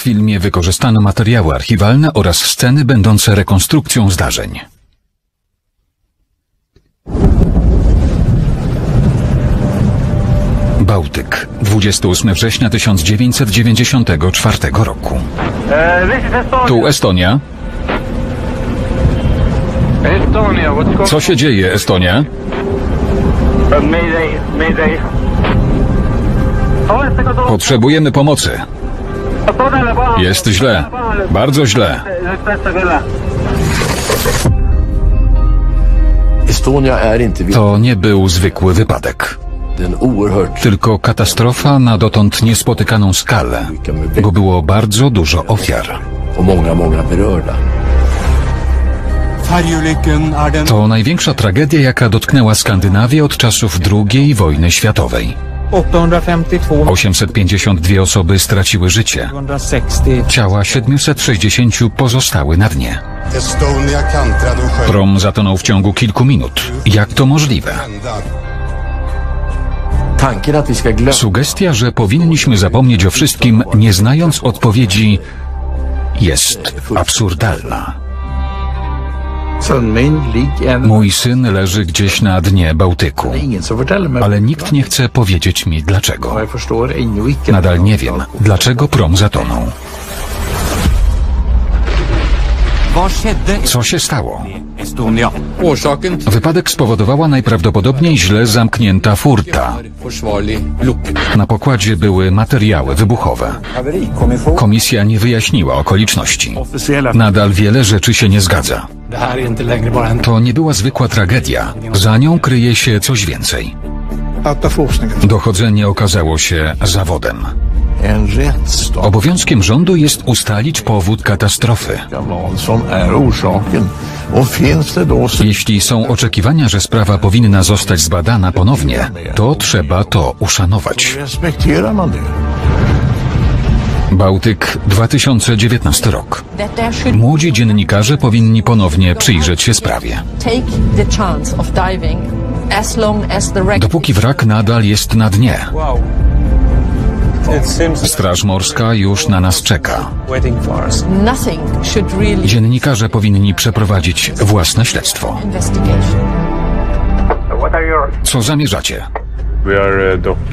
filmie wykorzystano materiały archiwalne oraz sceny będące rekonstrukcją zdarzeń. Bałtyk, 28 września 1994 roku. Tu Estonia. Co się dzieje, Estonia? Potrzebujemy pomocy. Jest źle. Bardzo źle. To nie był zwykły wypadek. Tylko katastrofa na dotąd niespotykaną skalę, bo było bardzo dużo ofiar. To największa tragedia, jaka dotknęła Skandynawię od czasów II wojny światowej. 852 osoby straciły życie. Ciała 760 pozostały na dnie. Prom zatonął w ciągu kilku minut. Jak to możliwe? Sugestia, że powinniśmy zapomnieć o wszystkim, nie znając odpowiedzi, jest absurdalna. Mój syn leży gdzieś na dnie Bałtyku, ale nikt nie chce powiedzieć mi dlaczego. Nadal nie wiem, dlaczego prom zatonął. Co się stało? Wypadek spowodowała najprawdopodobniej źle zamknięta furtka. Na pokładzie były materiały wybuchowe. Komisja nie wyjaśniła okoliczności. Nadal wiele rzeczy się nie zgadza. To nie była zwykła tragedia. Za nią kryje się coś więcej. Dochodzenie okazało się zawodem. Obowiązkiem rządu jest ustalić powód katastrofy. Jeśli są oczekiwania, że sprawa powinna zostać zbadana ponownie, to trzeba to uszanować. Bałtyk, 2019 rok. Młodzi dziennikarze powinni ponownie przyjrzeć się sprawie. Dopóki wrak nadal jest na dnie. Straż Morska już na nas czeka. Dziennikarze powinni przeprowadzić własne śledztwo. Co zamierzacie?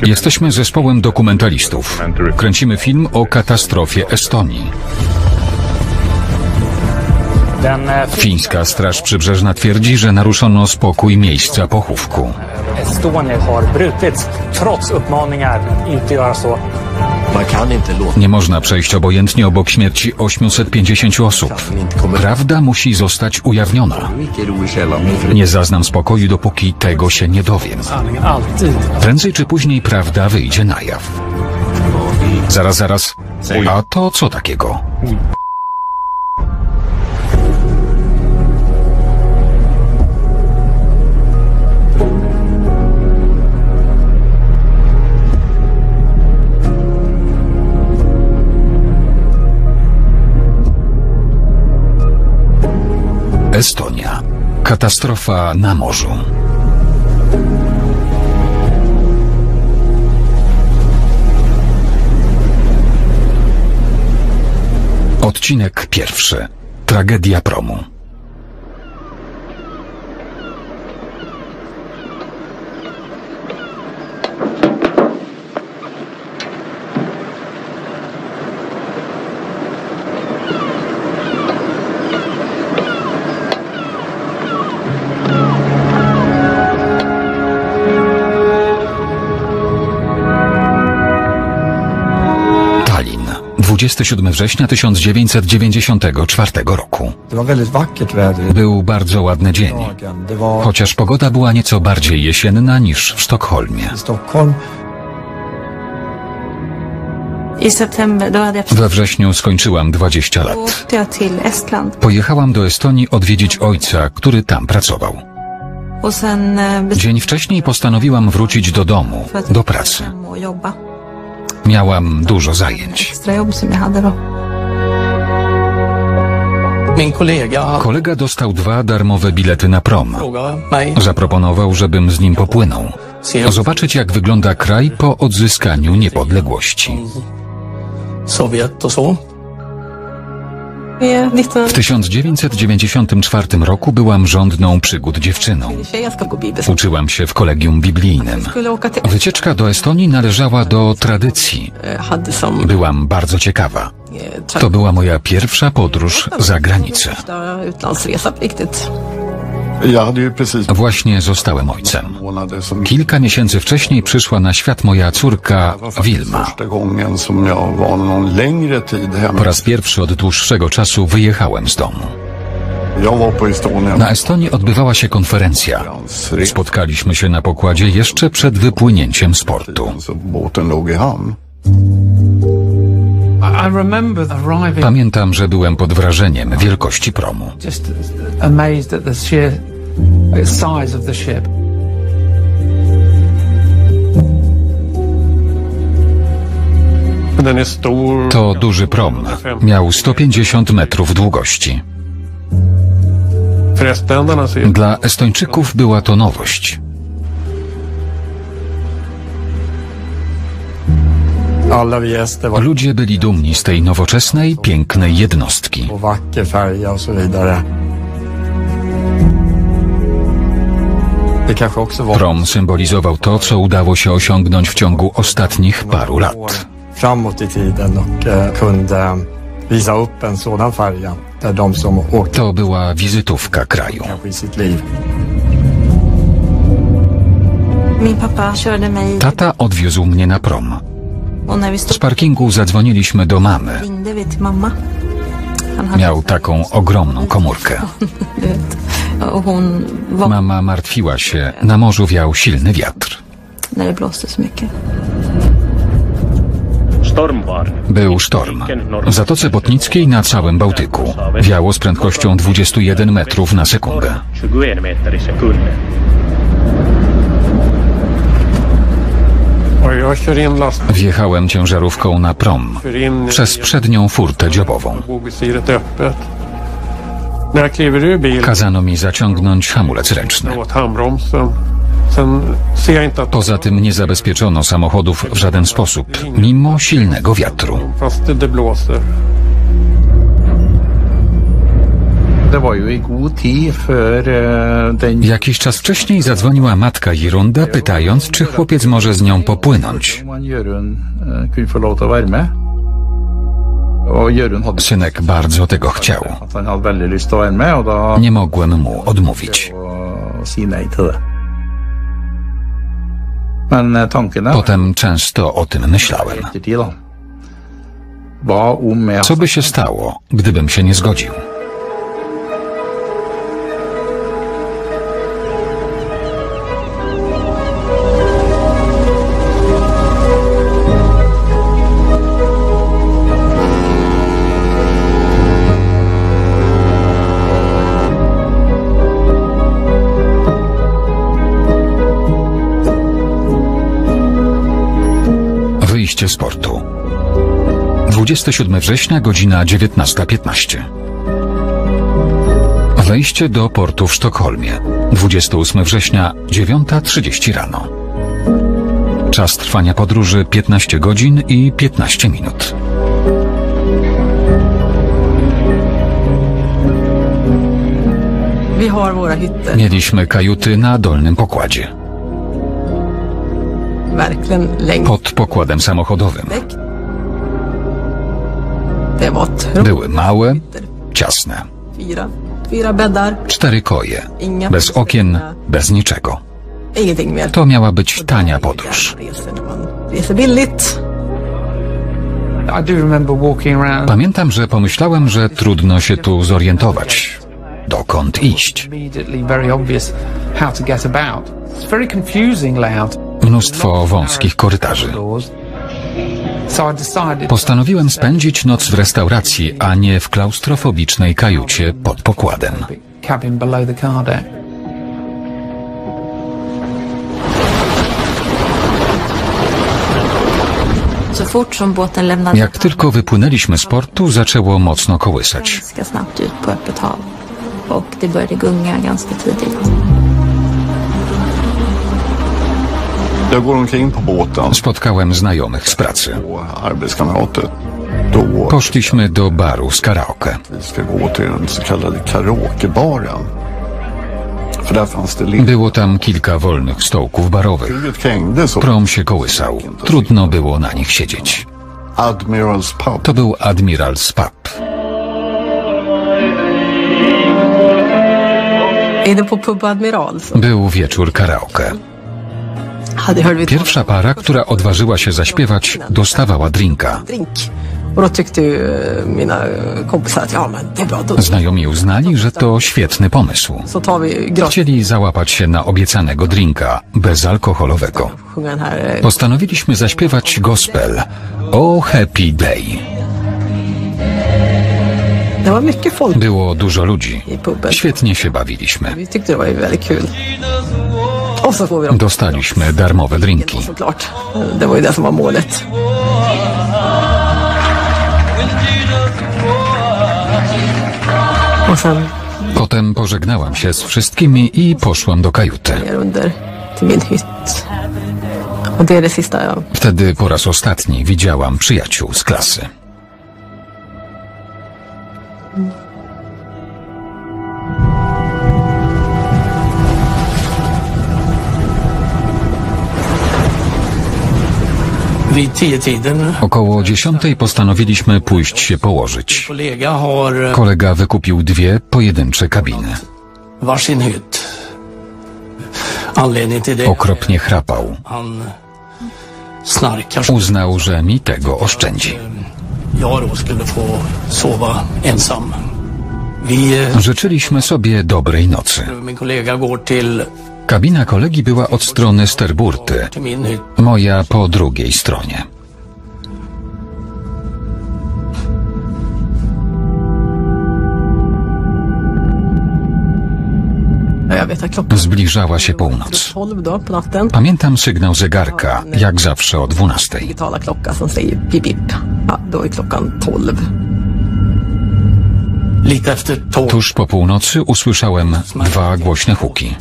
Jesteśmy zespołem dokumentalistów. Kręcimy film o katastrofie Estonii. Fińska Straż Przybrzeżna twierdzi, że naruszono spokój miejsca pochówku. Nie można przejść obojętnie obok śmierci 850 osób. Prawda musi zostać ujawniona. Nie zaznam spokoju, dopóki tego się nie dowiem. Prędzej czy później prawda wyjdzie na jaw. Zaraz. A to co takiego? Estonia. Katastrofa na morzu. Odcinek pierwszy. Tragedia promu. Września 1994 roku. Był bardzo ładny dzień, chociaż pogoda była nieco bardziej jesienna niż w Sztokholmie. We wrześniu skończyłam 20 lat. Pojechałam do Estonii odwiedzić ojca, który tam pracował. Dzień wcześniej postanowiłam wrócić do domu, do pracy. Miałam dużo zajęć. Kolega dostał 2 darmowe bilety na prom. Zaproponował, żebym z nim popłynął. Zobaczyć, jak wygląda kraj po odzyskaniu niepodległości. W 1994 roku byłam żądną przygód dziewczyną. Uczyłam się w kolegium biblijnym. Wycieczka do Estonii należała do tradycji. Byłam bardzo ciekawa. To była moja pierwsza podróż za granicę. Właśnie zostałem ojcem. Kilka miesięcy wcześniej przyszła na świat moja córka Wilma. Po raz pierwszy od dłuższego czasu wyjechałem z domu. Na Estonii odbywała się konferencja. Spotkaliśmy się na pokładzie jeszcze przed wypłynięciem z portu. Pamiętam, że byłem pod wrażeniem wielkości promu. To duży prom. Miał 150 metrów długości. Dla Estończyków była to nowość. Ludzie byli dumni z tej nowoczesnej, pięknej jednostki. Prom symbolizował to, co udało się osiągnąć w ciągu ostatnich paru lat. To była wizytówka kraju. Tata odwiózł mnie na prom. Z parkingu zadzwoniliśmy do mamy. Miał taką ogromną komórkę. Mama martwiła się, na morzu wiał silny wiatr. Był sztorm. W Zatoce Botnickiej na całym Bałtyku. Wiało z prędkością 21 metrów na sekundę. Wjechałem ciężarówką na prom, przez przednią furtę dziobową. Kazano mi zaciągnąć hamulec ręczny. Poza tym nie zabezpieczono samochodów w żaden sposób, mimo silnego wiatru. Jakiś czas wcześniej zadzwoniła matka Jirunda, pytając, czy chłopiec może z nią popłynąć. Synek bardzo tego chciał. Nie mogłem mu odmówić. Potem często o tym myślałem. Co by się stało, gdybym się nie zgodził? Z portu. 27 września, godzina 19:15. Wejście do portu w Sztokholmie. 28 września, 9:30 rano. Czas trwania podróży 15 godzin i 15 minut. Mieliśmy kajuty na dolnym pokładzie. Pod pokładem samochodowym. Były małe, ciasne. 4 koje, bez okien, bez niczego. To miała być tania podróż. Pamiętam, że pomyślałem, że trudno się tu zorientować. Dokąd iść? Mnóstwo wąskich korytarzy. Postanowiłem spędzić noc w restauracji, a nie w klaustrofobicznej kajucie pod pokładem. Jak tylko wypłynęliśmy z portu, zaczęło mocno kołysać. Spotkałem znajomych z pracy. poszliśmy do baru z karaoke. Było tam kilka wolnych stołków barowych. Prom się kołysał. Trudno było na nich siedzieć. To był Admiral's Pub. Był wieczór karaoke. Pierwsza para, która odważyła się zaśpiewać, dostawała drinka. Znajomi uznali, że to świetny pomysł. Chcieli załapać się na obiecanego drinka, bezalkoholowego. Postanowiliśmy zaśpiewać gospel o Happy Day. Było dużo ludzi. Świetnie się bawiliśmy. Dostaliśmy darmowe drinki. Potem pożegnałam się z wszystkimi i poszłam do kajuty. Wtedy po raz ostatni widziałam przyjaciół z klasy. Około 10:00 postanowiliśmy pójść się położyć. Kolega wykupił dwie pojedyncze kabiny. Okropnie chrapał. Uznał, że mi tego oszczędzi. Życzyliśmy sobie dobrej nocy. Kabina kolegi była od strony sterburty, moja po drugiej stronie. Zbliżała się północ. Pamiętam sygnał zegarka, jak zawsze o 12:00. Tuż po północy usłyszałem dwa głośne huki.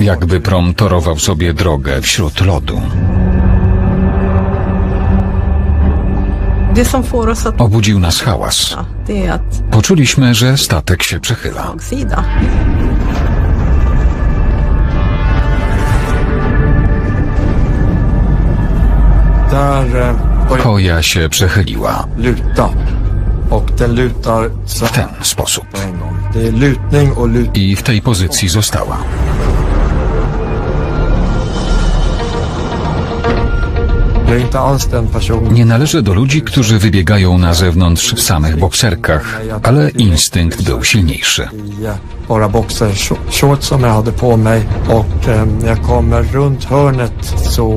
Jakby prom torował sobie drogę wśród lodu. Obudził nas hałas. Poczuliśmy, że statek się przechyla. Koja się przechyliła. W ten sposób. I w tej pozycji została. Nie należy do ludzi, którzy wybiegają na zewnątrz w samych bokserkach, ale instynkt był silniejszy.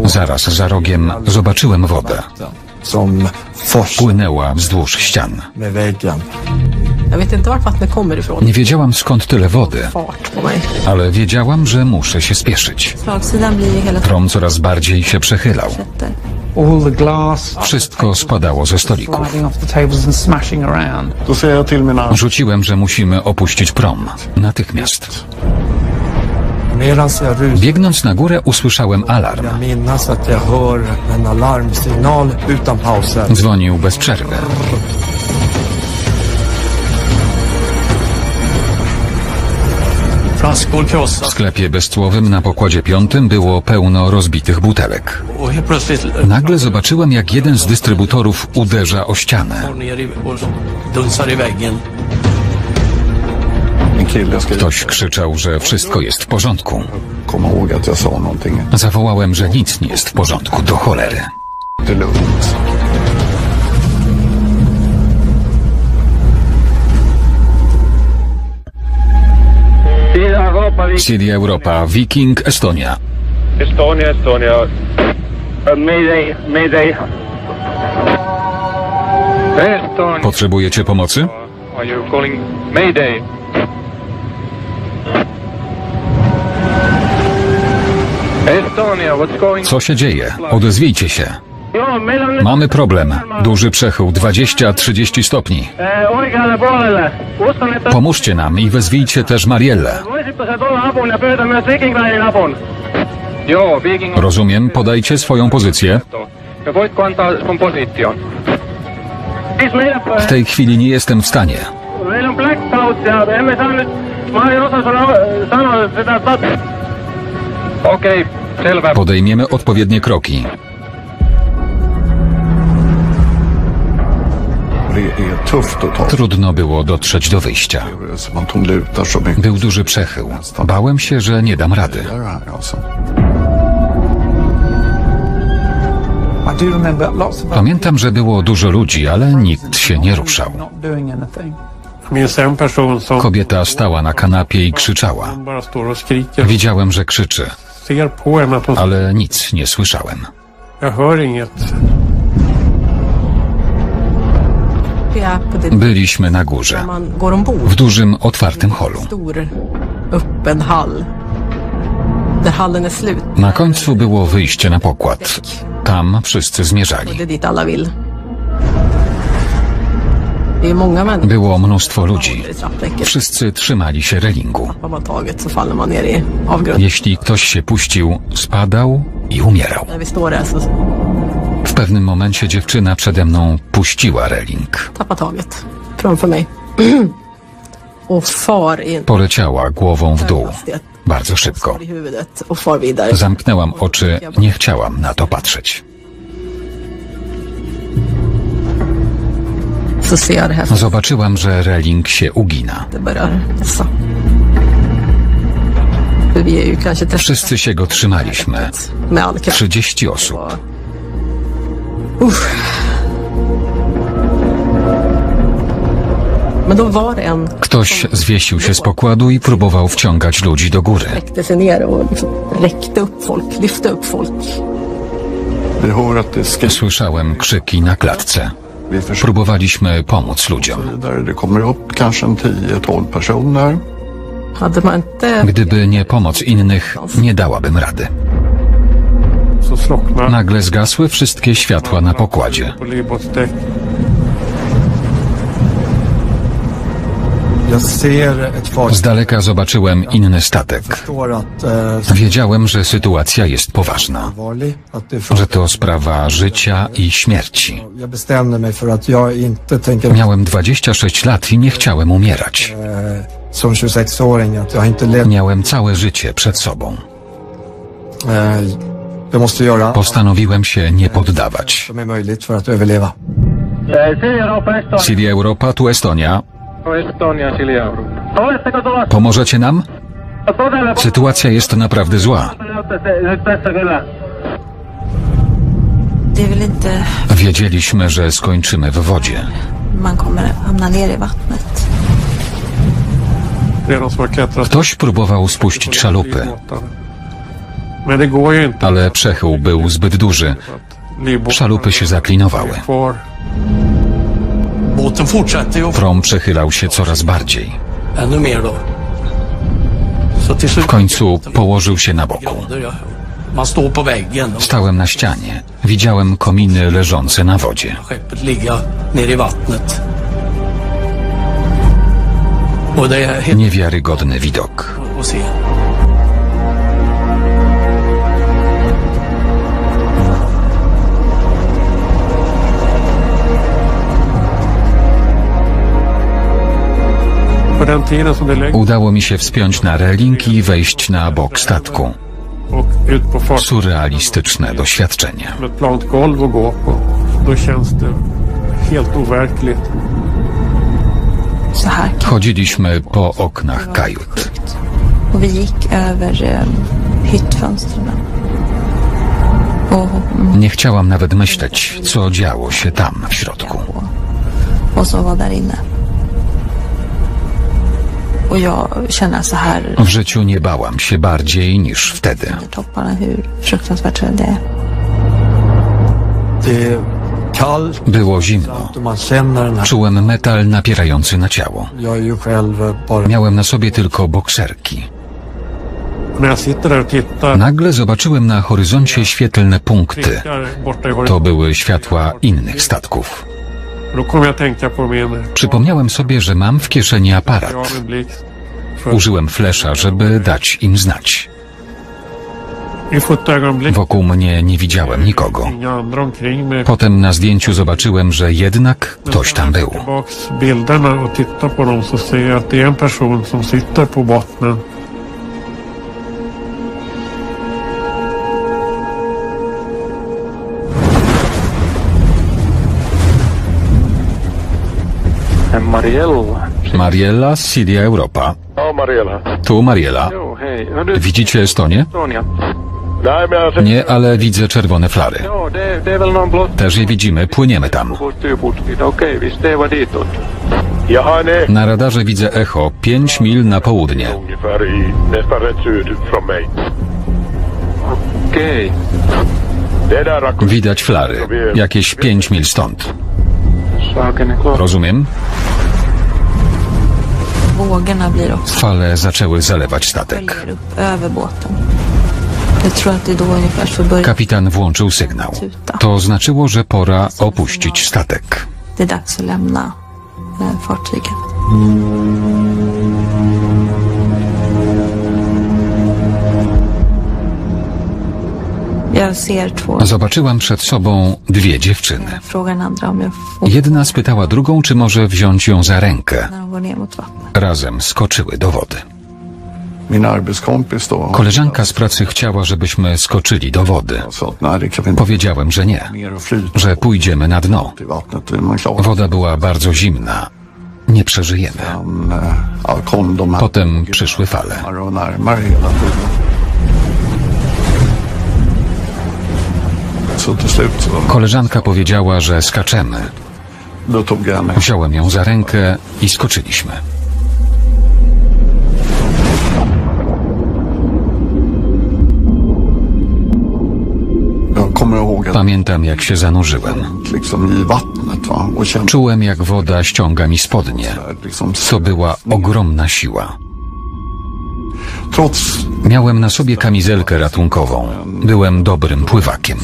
Zaraz za rogiem zobaczyłem wodę. Płynęła wzdłuż ścian. Nie wiedziałam, skąd tyle wody, ale wiedziałam, że muszę się spieszyć. Prom coraz bardziej się przechylał. Wszystko spadało ze stolików. Rzuciłem, że musimy opuścić prom. Natychmiast. Biegnąc na górę, usłyszałem alarm. Dzwonił bez przerwy. W sklepie bezcłowym na pokładzie 5 było pełno rozbitych butelek. Nagle zobaczyłem, jak jeden z dystrybutorów uderza o ścianę. Ktoś krzyczał, że wszystko jest w porządku. Zawołałem, że nic nie jest w porządku, do cholery. City Europa, Viking Estonia. Estonia, Estonia. Mayday. Potrzebujecie pomocy? Are you calling Mayday? Estonia, what's going on? Co się dzieje? Odezwijcie się. Mamy problem. Duży przechył, 20-30 stopni. Pomóżcie nam i wezwijcie też Marielle. Rozumiem, podajcie swoją pozycję. W tej chwili nie jestem w stanie. Podejmiemy odpowiednie kroki. Trudno było dotrzeć do wyjścia. Był duży przechył. Bałem się, że nie dam rady. Pamiętam, że było dużo ludzi, ale nikt się nie ruszał. Kobieta stała na kanapie i krzyczała. Widziałem, że krzyczy, ale nic nie słyszałem. Byliśmy na górze, w dużym, otwartym holu. Na końcu było wyjście na pokład. Tam wszyscy zmierzali. Było mnóstwo ludzi. Wszyscy trzymali się relingu. Jeśli ktoś się puścił, spadał i umierał. W pewnym momencie dziewczyna przede mną puściła reling. Poleciała głową w dół. Bardzo szybko. Zamknęłam oczy, nie chciałam na to patrzeć. Zobaczyłam, że reling się ugina. Wszyscy się go trzymaliśmy. 30 osób. Ktoś zwiesił się z pokładu i próbował wciągać ludzi do góry. Słyszałem krzyki na klatce. Próbowaliśmy pomóc ludziom. Gdyby nie pomoc innych, nie dałabym rady. Nagle zgasły wszystkie światła na pokładzie. Z daleka zobaczyłem inny statek. Wiedziałem, że sytuacja jest poważna, że to sprawa życia i śmierci. Miałem 26 lat i nie chciałem umierać. Miałem całe życie przed sobą. Postanowiłem się nie poddawać. Silja Europa, tu Estonia. Pomożecie nam? Sytuacja jest naprawdę zła. Wiedzieliśmy, że skończymy w wodzie. Ktoś próbował spuścić szalupy, ale przechył był zbyt duży. Szalupy się zaklinowały. Prom przechylał się coraz bardziej. W końcu położył się na boku. Stałem na ścianie. Widziałem kominy leżące na wodzie. Niewiarygodny widok. Udało mi się wspiąć na reling i wejść na bok statku. Surrealistyczne doświadczenie. Chodziliśmy po oknach kajut. Nie chciałam nawet myśleć, co działo się tam w środku. W życiu nie bałam się bardziej niż wtedy. Było zimno. Czułem metal napierający na ciało. Miałem na sobie tylko bokserki. Nagle zobaczyłem na horyzoncie świetlne punkty. To były światła innych statków. Przypomniałem sobie, że mam w kieszeni aparat. Użyłem flesza, żeby dać im znać. Wokół mnie nie widziałem nikogo. Potem na zdjęciu zobaczyłem, że jednak ktoś tam był. Mariella, Silja Europa. Tu Mariella. Widzicie Estonię? Nie, ale widzę czerwone flary. Też je widzimy, płyniemy tam. Na radarze widzę echo, 5 mil na południe. Widać flary, jakieś 5 mil stąd. Rozumiem? Fale zaczęły zalewać statek. Kapitan włączył sygnał. To znaczyło, że pora opuścić statek. Zobaczyłam przed sobą dwie dziewczyny. Jedna spytała drugą, czy może wziąć ją za rękę. Razem skoczyły do wody. Koleżanka z pracy chciała, żebyśmy skoczyli do wody. Powiedziałem, że nie, że pójdziemy na dno. Woda była bardzo zimna. Nie przeżyjemy. Potem przyszły fale. Koleżanka powiedziała, że skaczemy. Wziąłem ją za rękę i skoczyliśmy. Pamiętam, jak się zanurzyłem. Czułem, jak woda ściąga mi spodnie. To była ogromna siła. Miałem na sobie kamizelkę ratunkową. Byłem dobrym pływakiem.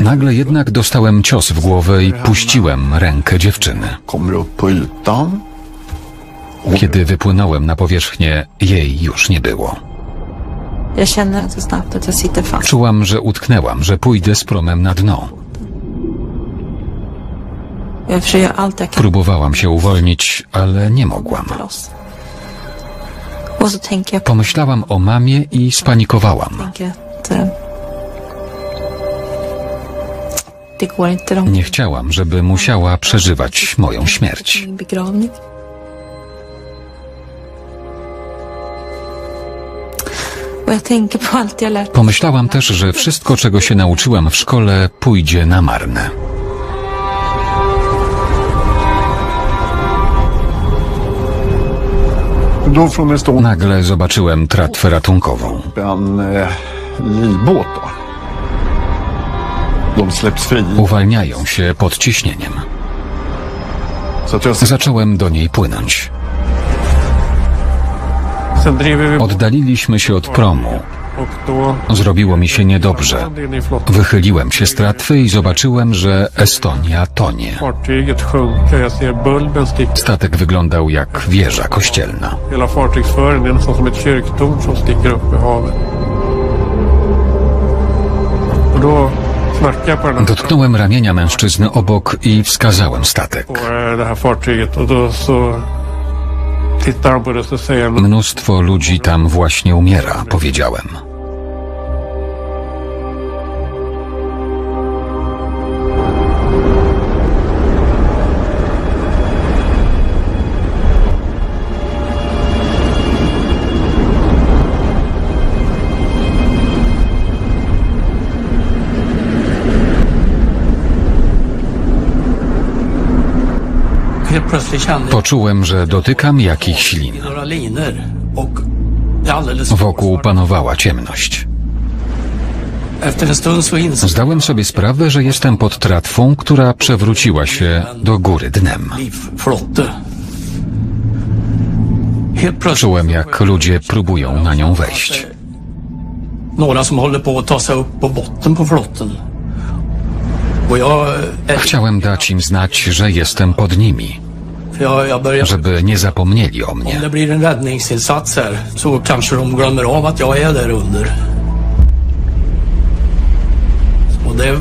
Nagle jednak dostałem cios w głowę i puściłem rękę dziewczyny. Kiedy wypłynąłem na powierzchnię, jej już nie było. Czułam, że utknęłam, że pójdę z promem na dno. Próbowałam się uwolnić, ale nie mogłam. Pomyślałam o mamie i spanikowałam. Nie chciałam, żeby musiała przeżywać moją śmierć. Pomyślałam też, że wszystko, czego się nauczyłam w szkole, pójdzie na marne. Nagle zobaczyłem tratwę ratunkową. Uwalniają się pod ciśnieniem. Zacząłem do niej płynąć. Oddaliliśmy się od promu. Zrobiło mi się niedobrze. Wychyliłem się z tratwy i zobaczyłem, że Estonia tonie. Statek wyglądał jak wieża kościelna. Dotknąłem ramienia mężczyzny obok i wskazałem statek. Mnóstwo ludzi tam właśnie umiera, powiedziałem. Poczułem, że dotykam jakichś lin. Wokół panowała ciemność. Zdałem sobie sprawę, że jestem pod tratwą, która przewróciła się do góry dnem. Czułem, jak ludzie próbują na nią wejść. Chciałem dać im znać, że jestem pod nimi, żeby nie zapomnieli o mnie.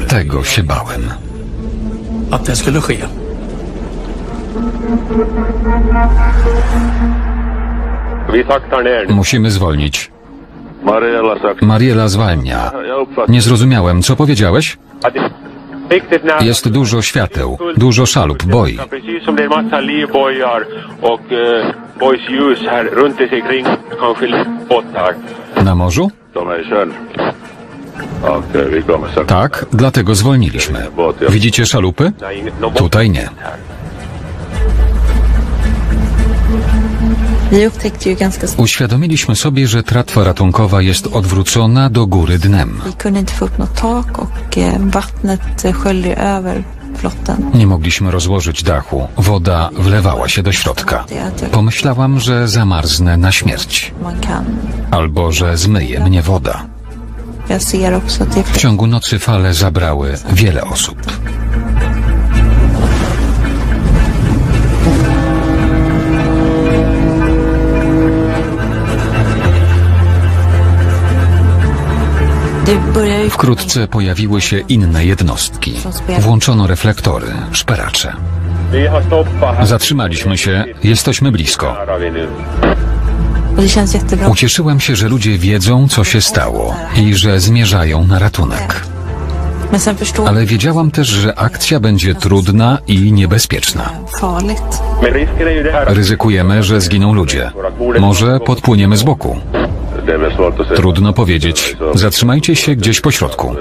Tego się bałem. Musimy zwolnić. Mariela zwalnia. Nie zrozumiałem, co powiedziałeś? Jest dużo świateł, dużo szalup, boi. Na morzu? Tak, dlatego zwolniliśmy. Widzicie szalupy? Tutaj nie. Uświadomiliśmy sobie, że tratwa ratunkowa jest odwrócona do góry dnem. Nie mogliśmy rozłożyć dachu. Woda wlewała się do środka. Pomyślałam, że zamarznę na śmierć. Albo że zmyje mnie woda. W ciągu nocy fale zabrały wiele osób. Wkrótce pojawiły się inne jednostki. Włączono reflektory, szperacze. Zatrzymaliśmy się, jesteśmy blisko. Ucieszyłem się, że ludzie wiedzą, co się stało i że zmierzają na ratunek. Ale wiedziałam też, że akcja będzie trudna i niebezpieczna. Ryzykujemy, że zginą ludzie. Może podpłyniemy z boku. Trudno powiedzieć. Zatrzymajcie się gdzieś po środku.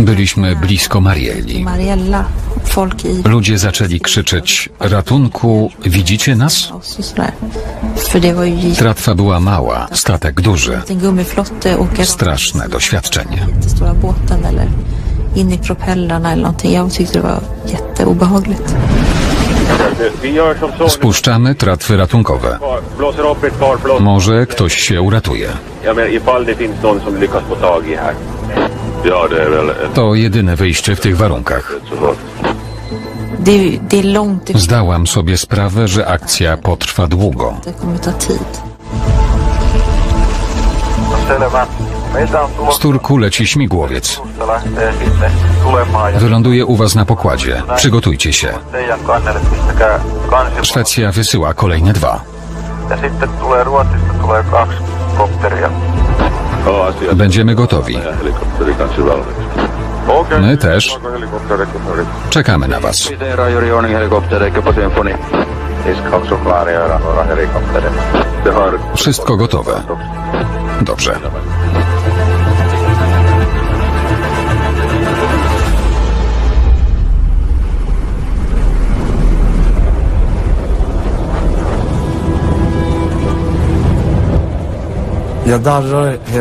Byliśmy blisko Marieli. Ludzie zaczęli krzyczeć: ratunku, widzicie nas? Tratwa była mała, statek duży. Straszne doświadczenie. Spuszczamy tratwy ratunkowe. Może ktoś się uratuje. To jedyne wyjście w tych warunkach. Zdałam sobie sprawę, że akcja potrwa długo. Z Turku leci śmigłowiec. Wyląduje u was na pokładzie. Przygotujcie się. Szwecja wysyła kolejne dwa. Będziemy gotowi. My też. Czekamy na was. Wszystko gotowe. Dobrze.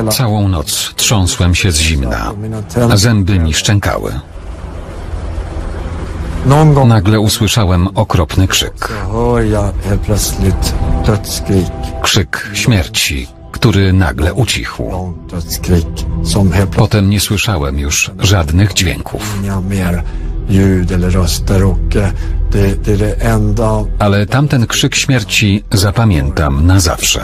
Całą noc trząsłem się z zimna, a zęby mi szczękały. Nagle usłyszałem okropny krzyk. Krzyk śmierci, który nagle ucichł. Potem nie słyszałem już żadnych dźwięków. Ale tamten krzyk śmierci zapamiętam na zawsze.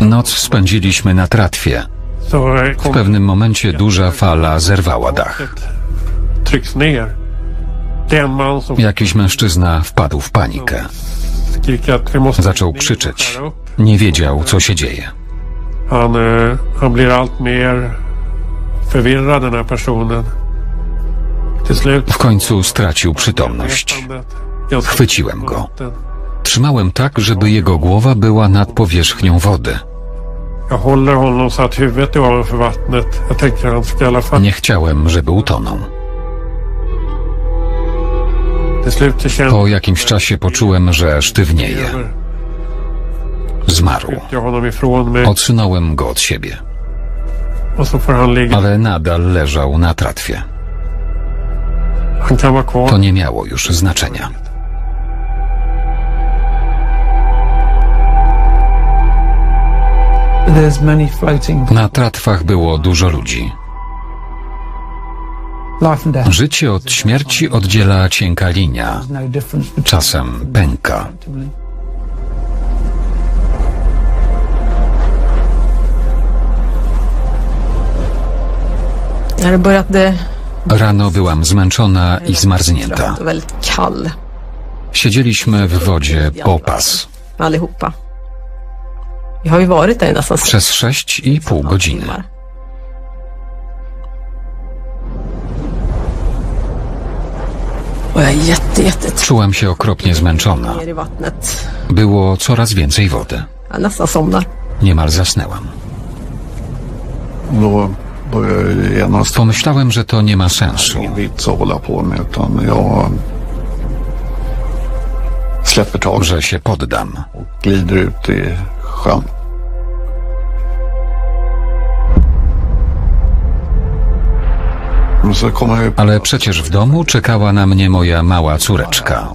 Noc spędziliśmy na tratwie. W pewnym momencie duża fala zerwała dach. Jakiś mężczyzna wpadł w panikę. Zaczął krzyczeć. Nie wiedział, co się dzieje. W końcu stracił przytomność. Chwyciłem go. Trzymałem tak, żeby jego głowa była nad powierzchnią wody. Nie chciałem, żeby utonął. Po jakimś czasie poczułem, że sztywnieje. Zmarł. Odsunąłem go od siebie. ale nadal leżał na tratwie. To nie miało już znaczenia. Na tratwach było dużo ludzi. Życie od śmierci oddziela cienka linia. Czasem pęka. Rano byłam zmęczona i zmarznięta. Siedzieliśmy w wodzie po pas. Przez 6,5 godziny. Czułam się okropnie zmęczona. Było coraz więcej wody. Niemal zasnęłam. Pomyślałem, że to nie ma sensu. Że się poddam. Ale przecież w domu czekała na mnie moja mała córeczka.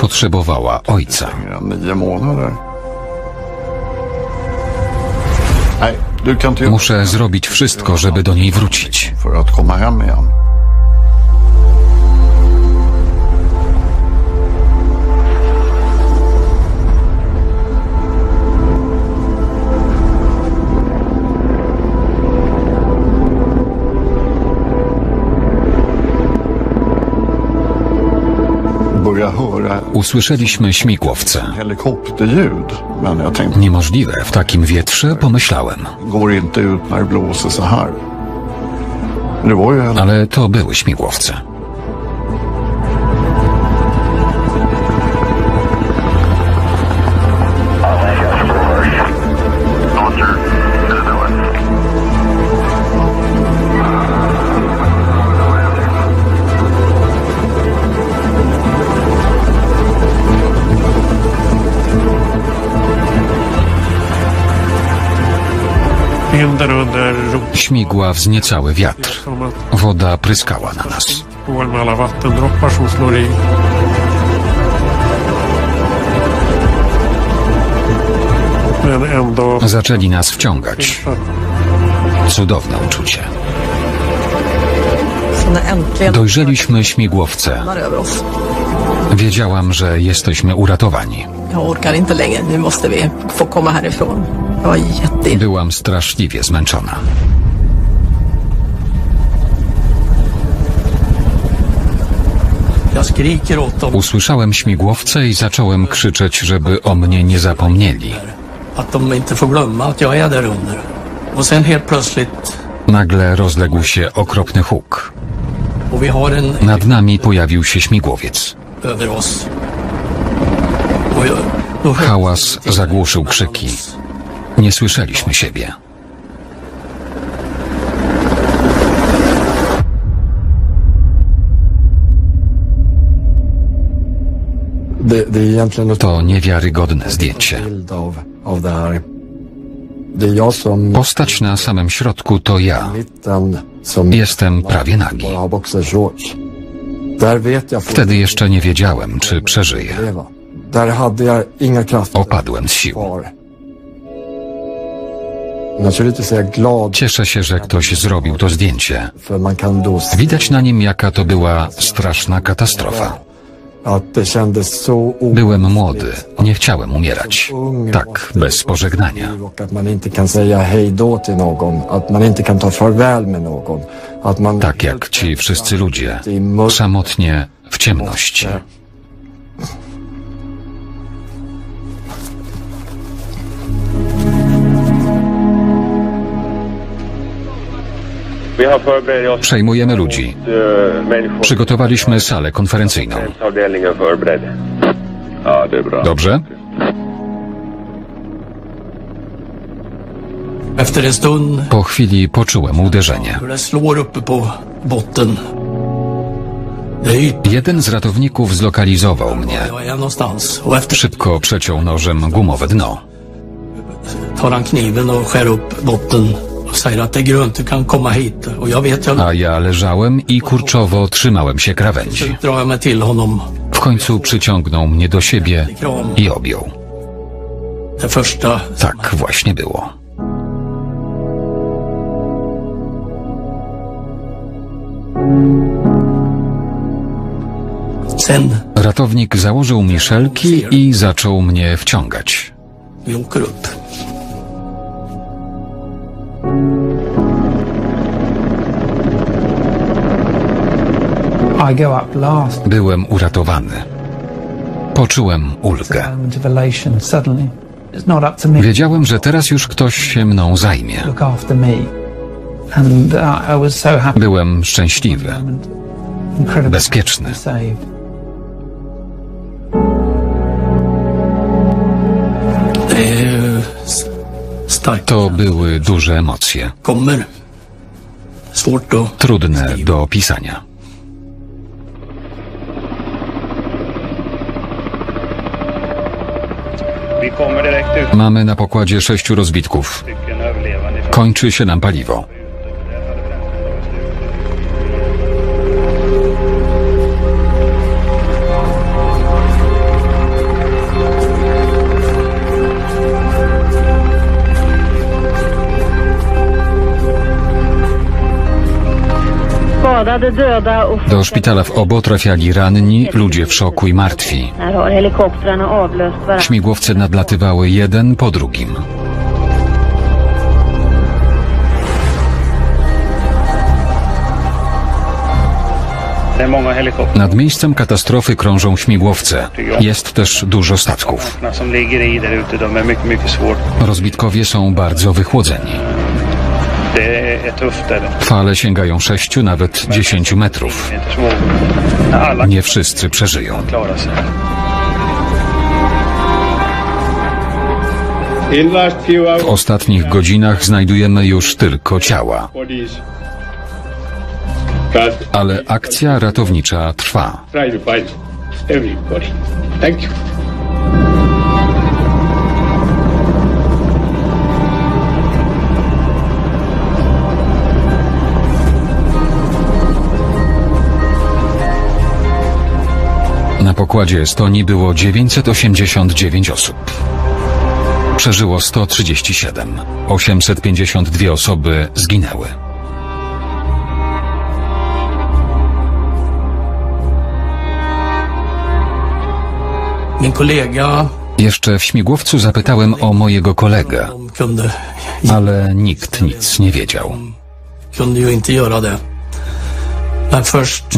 Potrzebowała ojca. Muszę zrobić wszystko, żeby do niej wrócić. Usłyszeliśmy śmigłowce. Niemożliwe, w takim wietrze, pomyślałem. Ale to były śmigłowce. Śmigła wzniecały wiatr. Woda pryskała na nas. Zaczęli nas wciągać. Cudowne uczucie. Dojrzeliśmy śmigłowce. Wiedziałam, że jesteśmy uratowani. Byłam straszliwie zmęczona. Usłyszałem śmigłowce i zacząłem krzyczeć, żeby o mnie nie zapomnieli. Nagle rozległ się okropny huk. Nad nami pojawił się śmigłowiec. Hałas zagłuszył krzyki. Nie słyszeliśmy siebie. To niewiarygodne zdjęcie. Postać na samym środku to ja. Jestem prawie nagi. Wtedy jeszcze nie wiedziałem, czy przeżyję. Opadłem z sił. Cieszę się, że ktoś zrobił to zdjęcie. Widać na nim, jaka to była straszna katastrofa. Byłem młody, nie chciałem umierać. Tak, bez pożegnania. Tak jak ci wszyscy ludzie, samotnie w ciemności. Przejmujemy ludzi. Przygotowaliśmy salę konferencyjną. Dobrze? Po chwili poczułem uderzenie. Jeden z ratowników zlokalizował mnie. Szybko przeciął nożem gumowe dno. säger att det är grönt, du kan komma hit. Och jag vet jag... A ja leżałem i kurczowo trzymałem się krawędzi. W końcu przyciągnął mnie do siebie i objął. Tak właśnie było. Ratownik założył mi szelki i zaczął mnie wciągać. Byłem uratowany. Poczułem ulgę. Wiedziałem, że teraz już ktoś się mną zajmie. Byłem szczęśliwy, bezpieczny. To były duże emocje. Trudne do opisania. Mamy na pokładzie 6 rozbitków. Kończy się nam paliwo. Do szpitala w Obo trafiali ranni, ludzie w szoku i martwi. Śmigłowce nadlatywały jeden po drugim. Nad miejscem katastrofy krążą śmigłowce. Jest też dużo statków. Rozbitkowie są bardzo wychłodzeni. Fale sięgają 6, nawet 10 metrów. Nie wszyscy przeżyją. W ostatnich godzinach znajdujemy już tylko ciała. Ale akcja ratownicza trwa. Na pokładzie Estonii było 989 osób. Przeżyło 137. 852 osoby zginęły. Jeszcze w śmigłowcu zapytałem o mojego kolegę, ale nikt nic nie wiedział.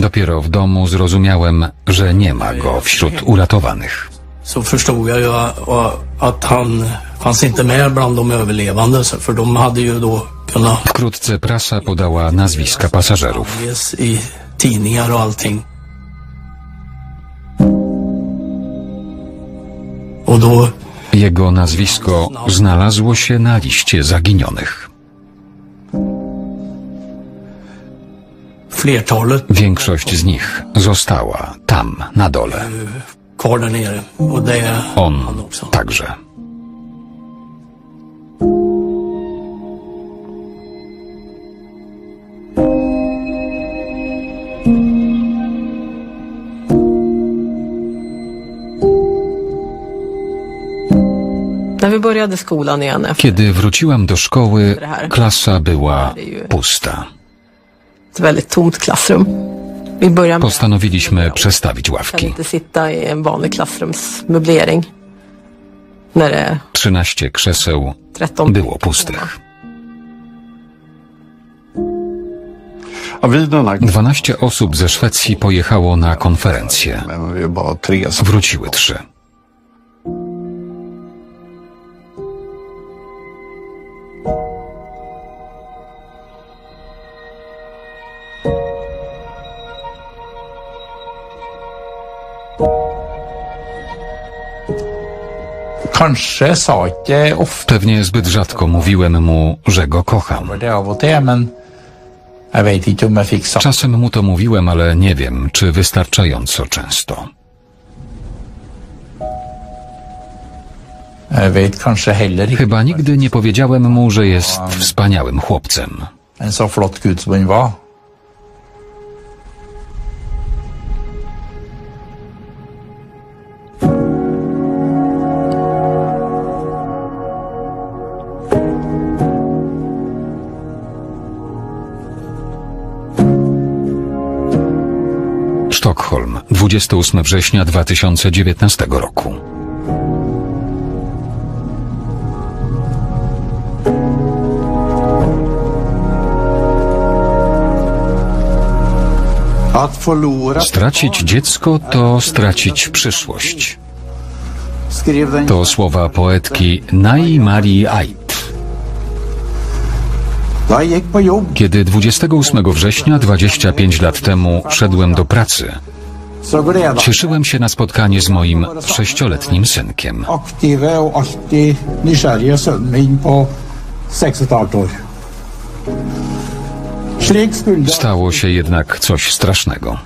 Dopiero w domu zrozumiałem, że nie ma go wśród uratowanych. Wkrótce prasa podała nazwiska pasażerów. Jego nazwisko znalazło się na liście zaginionych. Większość z nich została tam, na dole. On także. Kiedy wróciłam do szkoły, klasa była pusta. Postanowiliśmy przestawić ławki. 13 krzeseł było pustych. 12 osób ze Szwecji pojechało na konferencję. Wróciły 3. Pewnie zbyt rzadko mówiłem mu, że go kocham. Czasem mu to mówiłem, ale nie wiem, czy wystarczająco często. Chyba nigdy nie powiedziałem mu, że jest wspaniałym chłopcem. Sztokholm, 28 września 2019 roku. Stracić dziecko to stracić przyszłość. To słowa poetki Nai Marie Ait. Kiedy 28 września 25 lat temu szedłem do pracy, cieszyłem się na spotkanie z moim 6-letnim synkiem. Stało się jednak coś strasznego.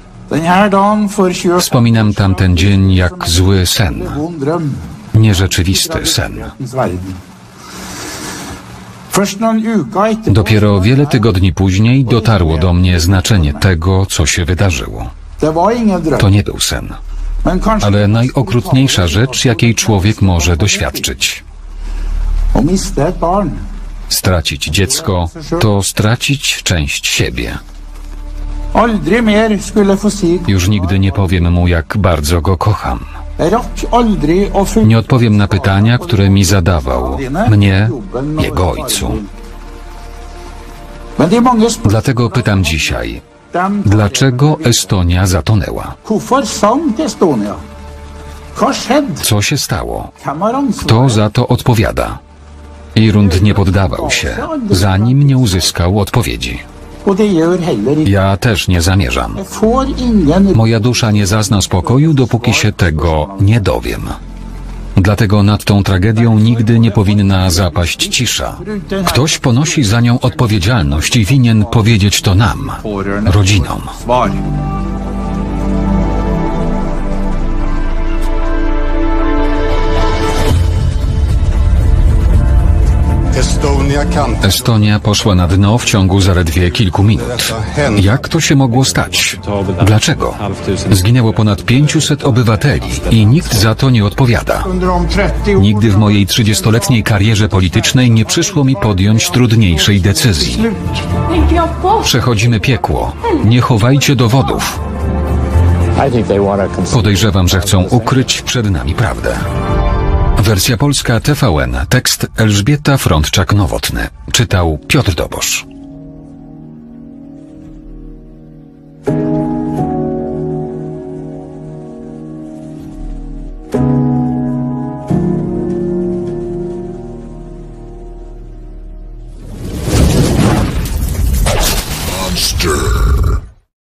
Wspominam tamten dzień jak zły sen. Nierzeczywisty sen. Dopiero wiele tygodni później dotarło do mnie znaczenie tego, co się wydarzyło. To nie był sen, ale najokrutniejsza rzecz, jakiej człowiek może doświadczyć. Stracić dziecko to stracić część siebie. Już nigdy nie powiem mu, jak bardzo go kocham. Nie odpowiem na pytania, które mi zadawał, mnie, jego ojcu. Dlatego pytam dzisiaj, dlaczego Estonia zatonęła? Co się stało? Kto za to odpowiada? Irund nie poddawał się, zanim nie uzyskał odpowiedzi. Ja też nie zamierzam. Moja dusza nie zazna spokoju, dopóki się tego nie dowiem. Dlatego nad tą tragedią nigdy nie powinna zapaść cisza. Ktoś ponosi za nią odpowiedzialność i winien powiedzieć to nam, rodzinom. Estonia poszła na dno w ciągu zaledwie kilku minut. Jak to się mogło stać? Dlaczego? Zginęło ponad 500 obywateli i nikt za to nie odpowiada. Nigdy w mojej 30-letniej karierze politycznej nie przyszło mi podjąć trudniejszej decyzji. Przechodzimy piekło. Nie chowajcie dowodów. Podejrzewam, że chcą ukryć przed nami prawdę. Wersja polska TVN. Tekst Elżbieta Frądczak-Nowotny. Czytał Piotr Dobosz. Monster.